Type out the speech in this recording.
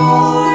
Senhor.